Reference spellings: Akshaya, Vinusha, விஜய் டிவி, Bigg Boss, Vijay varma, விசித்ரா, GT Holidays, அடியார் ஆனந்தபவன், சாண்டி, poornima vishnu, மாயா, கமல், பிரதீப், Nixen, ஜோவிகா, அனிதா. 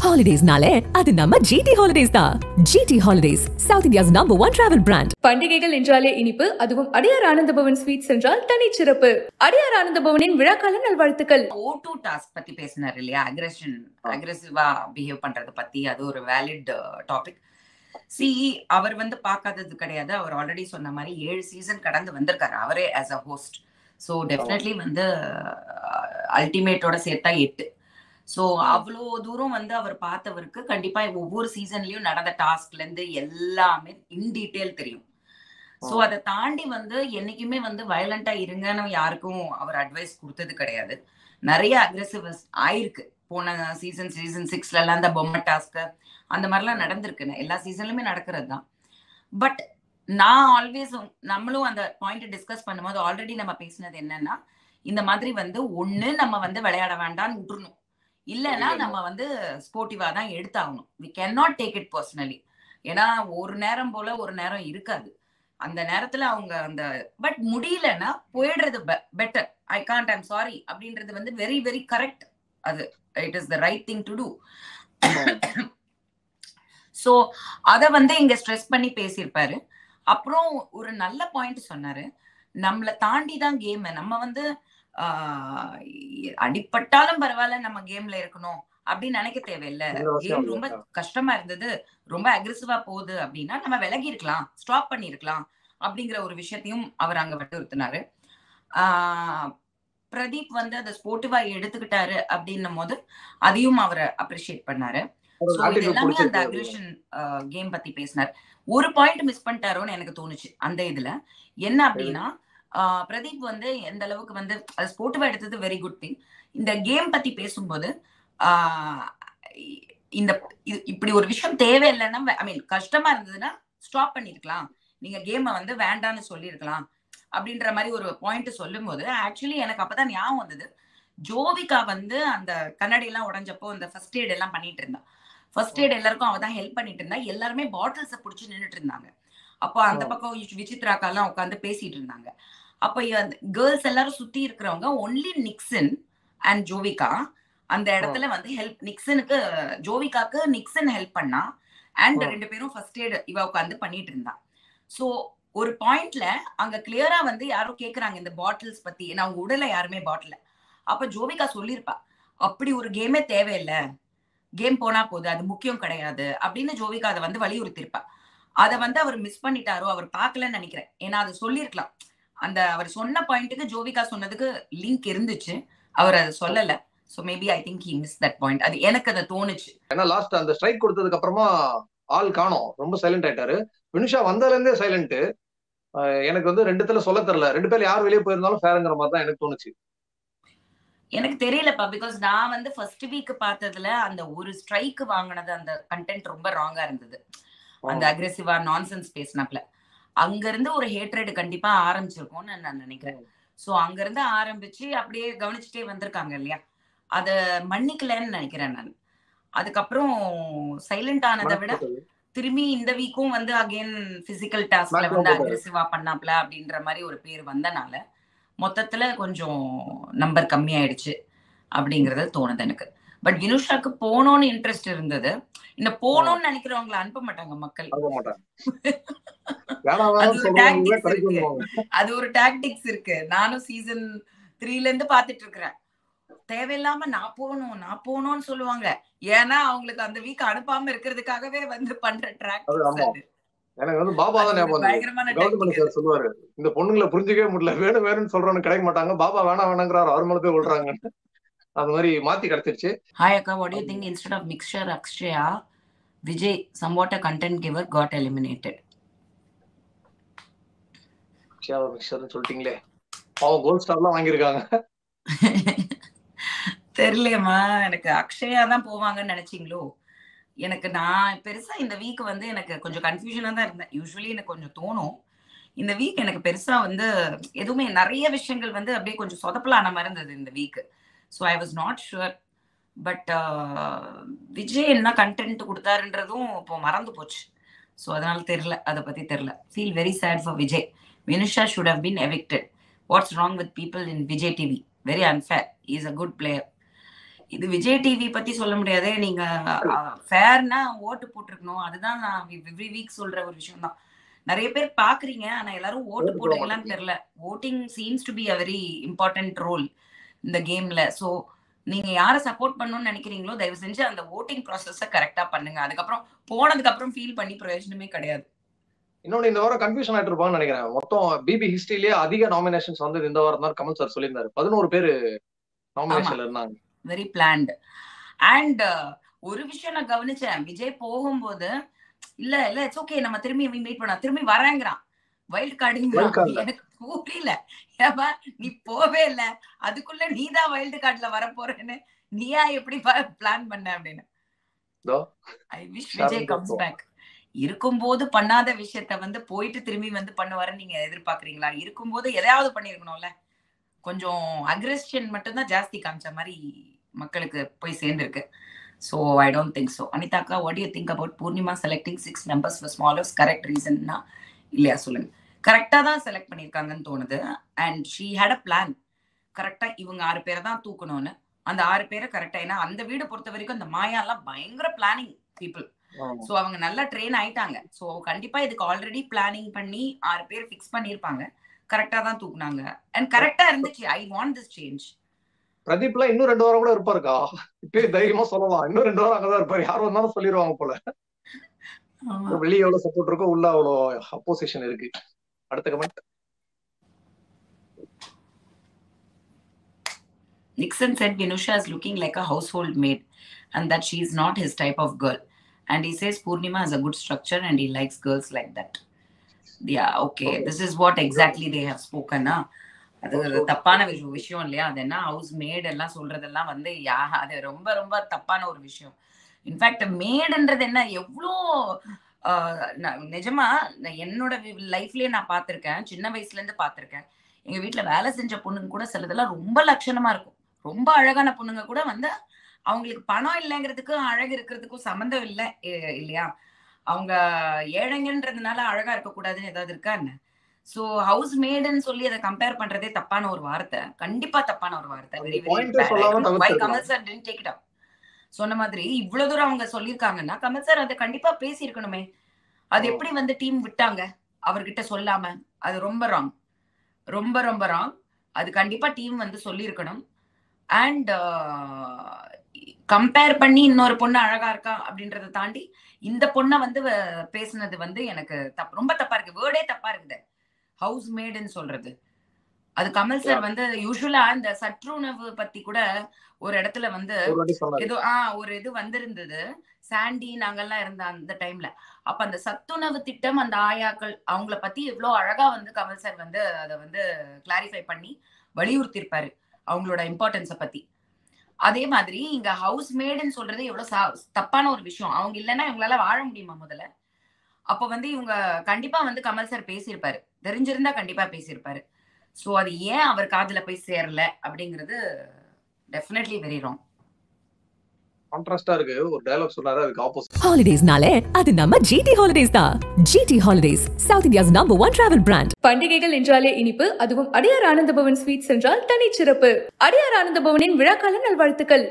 Holidays naale adu namma GT Holidays da. GT Holidays, South India's #1 travel brand. பண்டிகைகள் என்றாலே இனிப்பு, அதுவும் அடியார் ஆனந்தபவன் ஸ்வீட்ஸ் என்றால் தனி சிறப்பு. அடியார் ஆனந்தபவனின் விழாக்கால நல்வாழ்த்துக்கள். O2 டாஸ்க் பத்தி பேசினார் இல்லையா, அக்ரஷன் அக்ரெசிவா பிஹேவ் பண்றது பத்தி, அது ஒரு valid டாபிக். சி அவர் வந்து பார்க்காதது கிடையாது, அவர் ஆல்ரெடி சொன்ன மாதிரி 7 சீசன் கடந்து வந்திருக்காரு அவரே as a host. So definitely வந்து அல்டிமேட்டோட சேர்த்தா 8. ஸோ அவ்வளோ தூரம் வந்து அவர் பார்த்தவருக்கு கண்டிப்பாக ஒவ்வொரு சீசன்லையும் நடந்த டாஸ்க்லேருந்து எல்லாமே இன் டீட்டெயில் தெரியும். ஸோ அதை தாண்டி வந்து என்றைக்குமே வந்து வயலண்ட்டாக இருங்கன்னு யாருக்கும் அவர் அட்வைஸ் கொடுத்தது கிடையாது. நிறைய அக்ரெசிவ்ஸ் ஆயிருக்கு போன சீசன் 6லலாம் அந்த பொம்மை டாஸ்க்கு அந்த மாதிரிலாம் நடந்திருக்குன்னு எல்லா சீசன்லையுமே நடக்கிறது தான். பட் நான் ஆல்வேஸ் நம்மளும் அந்த பாயிண்ட்டை டிஸ்கஸ் பண்ணும்போது ஆல்ரெடி நம்ம பேசினது என்னன்னா, இந்த மாதிரி வந்து ஒன்று நம்ம வந்து விளையாட வேண்டான்னு விட்டுருணும், இல்லைன்னா நம்ம வந்து ஸ்போர்ட்டிவா தான் எடுத்தாகணும். We can not take it personally. ஏன்னா ஒரு நேரம் போல ஒரு நேரம் இருக்காது, அந்த நேரத்துல அவங்க அந்த பட் முடியலன்னா போயிடுறது better. I can't, I'm sorry அப்படின்றது வந்து வெரி வெரி கரெக்ட். அது it is the right thing to do. So அதை வந்து இங்க ஸ்ட்ரெஸ் பண்ணி பேசியிருப்பாரு. அப்புறம் ஒரு நல்ல பாயிண்ட் சொன்னாரு, நம்மளை தாண்டி தான் கேம். நம்ம வந்து அடிப்பட்டாலும் பரவாயில்ல நம்ம கேம்ல இருக்கணும் அப்படின்னு நினைக்க தேவையில்லை. கேம் ரொம்ப கஷ்டமா இருந்தது, ரொம்ப அக்ரெசிவா போகுது அப்படின்னா நம்ம விலகி இருக்கலாம், ஸ்டாப் பண்ணிருக்கலாம் அப்படிங்கிற ஒரு விஷயத்தையும் அவர் அங்க வலியுறுத்தினாரு. பிரதீப் வந்து அதை ஸ்போர்ட்டிவா எடுத்துக்கிட்டாரு அப்படின்னும் போது அதையும் அவர் அப்ரிஷியேட் பண்ணாரு. எல்லாமே அந்த அக்ரெஷன் கேம் பத்தி பேசினார். ஒரு பாயிண்ட் மிஸ் பண்ணிட்டாரோன்னு எனக்கு தோணுச்சு அந்த இதுல. என்ன அப்படின்னா, பிரதீப் வந்து எந்த அளவுக்கு வந்து ஸ்போர்ட்டிவா எடுத்தது வெரி குட் திங். இந்த கேம் பத்தி பேசும்போது இந்த இப்படி ஒரு விஷயம் தேவையில்லைன்னா, ஐ மீன் கஷ்டமா இருந்ததுன்னா ஸ்டாப் பண்ணிருக்கலாம், நீங்க கேமை வந்து வேண்டான்னு சொல்லியிருக்கலாம் அப்படின்ற மாதிரி ஒரு பாயிண்ட் சொல்லும் போது ஆக்சுவலி எனக்கு அப்பதான் ஞாபகம் வந்தது. ஜோவிகா வந்து அந்த கண்ணாடி எல்லாம் உடஞ்சப்போ அந்த ஃபர்ஸ்ட் எய்ட் எல்லாம் பண்ணிட்டு இருந்தா, ஃபர்ஸ்ட் எய்ட் எல்லாருக்கும் அவதான் ஹெல்ப் பண்ணிட்டு இருந்தா. எல்லாருமே பாட்டில்ஸை பிடிச்சி நின்றுட்டு இருந்தாங்க. அப்போ அந்த பக்கம் விசித்ராக்கெல்லாம் உட்காந்து பேசிட்டு இருந்தாங்க. அப்போ கேர்ள்ஸ் எல்லாரும் சுத்தி இருக்கிறவங்க ஒன்லி நிக்சன் அண்ட் ஜோவிகா அந்த இடத்துல வந்து ஹெல்ப். நிக்சனுக்கு ஜோவிகாக்கு நிக்சன் ஹெல்ப் பண்ணா, அண்ட் 2 பேரும் ஃபர்ஸ்ட் எய்ட் இவ உட்காந்து பண்ணிட்டு இருந்தா. ஸோ ஒரு பாயிண்ட்ல அங்க கிளியரா வந்து யாரும் கேக்குறாங்க இந்த பாட்டில்ஸ் பத்தி, ஏன்னா அவங்க உடல யாருமே பாட்டில. அப்ப ஜோவிகா சொல்லியிருப்பா, அப்படி ஒரு கேமே தேவையில்லை, கேம் போனா போகுது, அது முக்கியம் கிடையாது அப்படின்னு ஜோவிகா அதை வந்து வலியுறுத்திருப்பா. அதை வந்து அவர் மிஸ் பண்ணிட்டாரோ, அவர் பார்க்கலன்னு நினைக்கிறேன். ஏன்னா அது சொல்லியிருக்கலாம். அந்த அவர் சொன்ன பாயிண்ட்டுக்கு ஜோவிகா சொன்னதுக்கு லிங்க் இருந்துச்சு, அவர் அதை சொல்லல. So maybe I think he miss that point. அது எனக்கு அதை தோணுச்சு. ஏன்னா லாஸ்ட் அந்த ஸ்ட்ரைக் கொடுத்ததுக்கு அப்புறமா ஆள் காணோம், ரொம்ப சைலண்ட் ஆயிட்டாரு. வினுஷா வந்தால இருந்தே சைலண்ட். எனக்கு வந்து 2 இடத்துல சொல்ல தெரியல, 2 பேர் யார் வெளியே போயிருந்தாலும் ஃபேருங்கிற மாதிரி தான் எனக்கு தோணுச்சு. எனக்கு தெரியலப்பா, பிகாஸ் நான் வந்து ஃபர்ஸ்ட் வீக் பார்த்ததுல அந்த ஒரு ஸ்ட்ரைக் வாங்கினது அந்த கண்டென்ட் ரொம்ப ராங்கா இருந்தது. அந்த அக்ரெசிவா நான்சென்ஸ் பேசினாப்ல அங்க இருந்து ஒரு ஹேட்ரேட் கண்டிப்பா ஆரம்பிச்சிருக்கும்னு நான் நினைக்கிறேன். சோ அங்க இருந்து ஆரம்பிச்சு அப்படியே கவனிச்சுட்டே வந்திருக்காங்க இல்லையா, அத மன்னிக்கலன்னு நினைக்கிறேன் நான். அதுக்கப்புறம் சைலண்ட் ஆனதை விட திரும்பி இந்த வீக்கும் வந்து அகைன் பிசிக்கல் டாஸ்க்ல வந்து அக்ரெசிவா பண்ணாப்ல அப்படின்ற மாதிரி ஒரு பேர் வந்தனால மொத்தத்துல கொஞ்சம் நம்பர் கம்மி ஆயிடுச்சு அப்படிங்கறது தோணுது எனக்கு. பட் வினுஷாக்கு போனோம்னு இன்ட்ரெஸ்ட் இருந்தது. இந்த போனோம்னு நினைக்கிறவங்களை அனுப்ப மாட்டாங்க மக்கள், அது ஒரு டாக்டிக்ஸ் இருக்கு. நானும் சீசன் 3ல இருந்து பாத்துட்டு இருக்கிறேன். தேவையில்லாம நான் போகணும் நான் போகணும்னு சொல்லுவாங்க, ஏன்னா அவங்களுக்கு அந்த வீக் அனுப்பாம இருக்கிறதுக்காகவே வந்து பண்ற டாக்டிக்ஸ். எனக்கு வந்து பாபா தான் ஞாபகம் சொல்லுவாரு, இந்த பொண்ணுங்களை புரிஞ்சுக்கவே முடியல, வேணும் வேணும்னு சொல்றவனு கிடைக்க மாட்டாங்க, பாபா வேணா வேணாங்கிறாரு, அவர் மேல போய் விடுறாங்க. அது மாதிரி மாத்தி கிடைச்சிருச்சு. ஹாய் அக்கா, what you think instead of mixture Akshaya Vijay somewhat a content giver got eliminated? Akshaya மிக்சர்னு சொல்லிட்டீங்களே, பாவ கோல்ட் ஸ்டார்லாம் வாங்கி இருக்காங்க. தெரியலமா எனக்கு அக்ஷயா தான் போவாங்கன்னு நினைச்சீங்களோ? எனக்கு நான் பெருசா இந்த வீக் வந்து எனக்கு கொஞ்சம் கன்ஃபியூஷனா தான் இருந்தேன். யூஸ்வலி எனக்கு கொஞ்சம் தோணும், இந்த வீக் எனக்கு பெருசா வந்து எதுவுமே நிறைய விஷயங்கள் வந்து அப்படியே கொஞ்சம் சொதப்பலான மாதிரி இருந்தது இந்த week. So I was not sure. But Vijay என்ன கண்டென்ட் கொடுத்தாருன்றதும் இப்போ மறந்து போச்சு. ஸோ அதனால தெரியல, அதை பற்றி தெரியல. Feel very sad for Vijay. Vinusha should have been evicted. What's wrong with people in விஜய் டிவி? Very unfair. Is a good player. இது விஜய் டிவி பத்தி சொல்ல முடியாது, நீங்க ஃபேர்னா ஓட்டு போட்டுருக்கணும். அதுதான் நான் எவ்ரி வீக் சொல்ற ஒரு விஷயம் தான். நிறைய பேர் பாக்குறீங்க ஆனா எல்லாரும் ஓட்டு போடுறீங்களான்னு தெரியல. Voting seems to be a very important role இந்த கேம்ல. சோ நீங்க யாரை சப்போர்ட் பண்ணணும்னு நினைக்கிறீங்களோ தயவு செஞ்சு அந்த ஓட்டிங் ப்ராசஸ கரெக்டா பண்ணுங்க. அதுக்கப்புறம் போனதுக்கு அப்புறம் ஃபீல் பண்ணி பிரயோஜனமே கிடையாது. இன்னொன்னு இந்த வாரம் கன்ஃபியூஷன் ஆயிட்டு இருப்பாங்கன்னு நினைக்கிறேன். மொத்தம் பிபி ஹிஸ்டரியிலேயே அதிக நாமினேஷன்ஸ் வந்து இந்த வாரம் தான் கமல் சார் சொல்லியிருந்தாரு. 11 பேர் நாமினேஷன்ல இருந்தாங்க. Very plant. அண்ட் ஒரு விஷயம் நான் கவனிச்சேன், விஜய் போகும்போது இல்ல இல்ல இட்ஸ் ஓகே நம்ம திரும்பி மீட் பண்ணா திரும்பி வரேங்கிறான். வைல்ட் கார்டு எனக்கு புரியல, ஏப்பா நீ போவே இல்ல அதுக்குள்ள நீதான் வைல்டு கார்டுல வர போறேன்னு நீயா எப்படி பிளான் பண்ண அப்படின்னு. I wish Vijay comes back. இருக்கும்போது பண்ணாத விஷயத்த வந்து போயிட்டு திரும்பி வந்து பண்ணுவாரு நீங்க எதிர்பார்க்கறீங்களா? இருக்கும்போது எதையாவது பண்ணிருக்கணும்ல. கொஞ்சம் அக்ரெஷன் மட்டும் தான் ஜாஸ்தி காமிச்ச மாதிரி மக்களுக்கு போய் சேர்ந்துருக்கு. So I don't think so. அனிதாக்கா, what you think about Poornima selecting 6 members for smallers? Correct ரீசன்னா இல்லையா சொல்லுங்க. கரெக்டாக தான் செலக்ட் பண்ணியிருக்காங்கன்னு தோணுது. And she had a plan. கரெக்டாக இவங்க 6 பேரை தான் தூக்கணும்னு. அந்த 6 பேரை கரெக்டாக, ஏன்னா அந்த வீடு பொறுத்த வரைக்கும் அந்த மாயாலாம் பயங்கர பிளானிங் பீப்புள். ஸோ அவங்க நல்லா ட்ரெயின் ஆயிட்டாங்க. ஸோ கண்டிப்பாக இதுக்கு ஆல்ரெடி பிளானிங் பண்ணி 6 பேர் ஃபிக்ஸ் பண்ணியிருப்பாங்க. கரெக்டா தான் தூக்குனாங்க. அண்ட் கரெக்டா இருந்துச்சு. I want this change. பிரதீப்ல இன்னும் 2 வாரம் கூட இருப்பாருக்கா? இப்பே தைரியமா சொல்லலாம், இன்னும் 2 வாரம் அங்கதான் இருப்பாரு. யாரும் வந்தாலும் சொல்லிடுவாங்க போல. வெளியே எவ்வளவு சப்போர்ட் இருக்கோ உள்ள அவ்வளோ அப்போசிஷன் இருக்கு. அடுத்த comment. Nixen said Vinusha is looking like a household maid and that she is not his type of girl. And he says Poornima has a good structure and he likes girls like that. Yeah, okay, this is what exactly they have spoken. அது தப்பான விஷயம் இல்லையா? அது என்ன house mat எல்லாம் சொல்றதெல்லாம் வந்து அது ரொம்ப ரொம்ப தப்பான ஒரு விஷயம். இன்ஃபேக்ட் மேடுன்றது என்ன எவ்வளோ நிஜமா என்னோட லைஃப்லயே நான் பார்த்திருக்கேன். சின்ன வயசுல இருந்து பார்த்திருக்கேன். எங்க வீட்டுல வேலை செஞ்ச பொண்ணுங்க கூட சிலதெல்லாம் ரொம்ப லட்சணமா இருக்கும். ரொம்ப அழகான பொண்ணுங்க கூட வந்து அவங்களுக்கு பணம் இல்லைங்கிறதுக்கும் அழகு இருக்கிறதுக்கும் சம்மந்தம் இல்லை இல்லையா? அவங்க ஏழைங்கன்றதுனால அழகா இருக்கக்கூடாதுன்னு ஏதாவது இருக்கா என்ன? சோ ஹவுஸ் மேடுன்னு சொல்லி அதை கம்பேர் பண்றதே தப்பான ஒரு வார்த்தை. கண்டிப்பா தப்பான ஒரு வார்த்தை. கமல் sir didn't take it up. சொன்ன மாதிரி இவ்வளவு தூரம் அவங்க சொல்லியிருக்காங்கன்னா கமல் சார் அதை கண்டிப்பா பேசி இருக்கணுமே. அது எப்படி வந்து டீம் விட்டாங்க அவர்கிட்ட சொல்லாம? அது ரொம்ப ராங், ரொம்ப ரொம்ப ராங். அது கண்டிப்பா டீம் வந்து சொல்லியிருக்கணும். அண்ட் கம்பேர் பண்ணி இன்னொரு பொண்ணு அழகா இருக்கா அப்படின்றத தாண்டி இந்த பொண்ணை வந்து பேசுனது வந்து எனக்கு ரொம்ப தப்பா இருக்கு. வேர்டே தப்பா இருக்குது ஹவுஸ் மேடுன்னு சொல்றது. அது கமல் சார் வந்து யூஸ்வலா இந்த சற்றுணவு பத்தி கூட ஒரு இடத்துல வந்து ஏதோ ஒரு இது வந்திருந்தது. சாண்டி நாங்கெல்லாம் இருந்த அந்த டைம்ல அப்ப அந்த சத்துணவு திட்டம் அந்த ஆயாக்கள் அவங்கள பத்தி எவ்வளவு அழகா வந்து கமல் சார் வந்து அதை வந்து கிளாரிஃபை பண்ணி வலியுறுத்திருப்பாரு அவங்களோட இம்பார்ட்டன்ஸை பத்தி. அதே மாதிரி இங்க ஹவுஸ் மேடுன்னு சொல்றது எவ்வளவு தப்பான ஒரு விஷயம். அவங்க இல்லைன்னா இவங்களால வாழ முடியுமா? முதல்ல அப்ப வந்து இவங்க கண்டிப்பா வந்து கமல் சார் பேசியிருப்பாரு. தெரிஞ்சிருந்தா கண்டிப்பா பேசியிருப்பாரு. சோ அது ஏன் அவர் காதுல போய் சேரல அப்படிங்கிறது டெஃபினெட்லி வெரி ராங். கான்ட்ராஸ்டா இருக்கு. ஒரு டயலாக் சொன்னாரு, அதுக்கு ஆப்போசிட். ஹாலிடேஸ்னாலே அது நம்ம GT ஹாலிடேஸ் தான். GT holidays south India's number 1 travel brand. பண்டிகைகள் என்றாலே இனிப்பு, அதுவும் அடியார் ஆனந்தபவன் ஸ்வீட்ஸ் என்றால் தனி சிறப்பு. அடியார் ஆனந்தபவனின் விழாக்கால நல்வாழ்த்துக்கள்.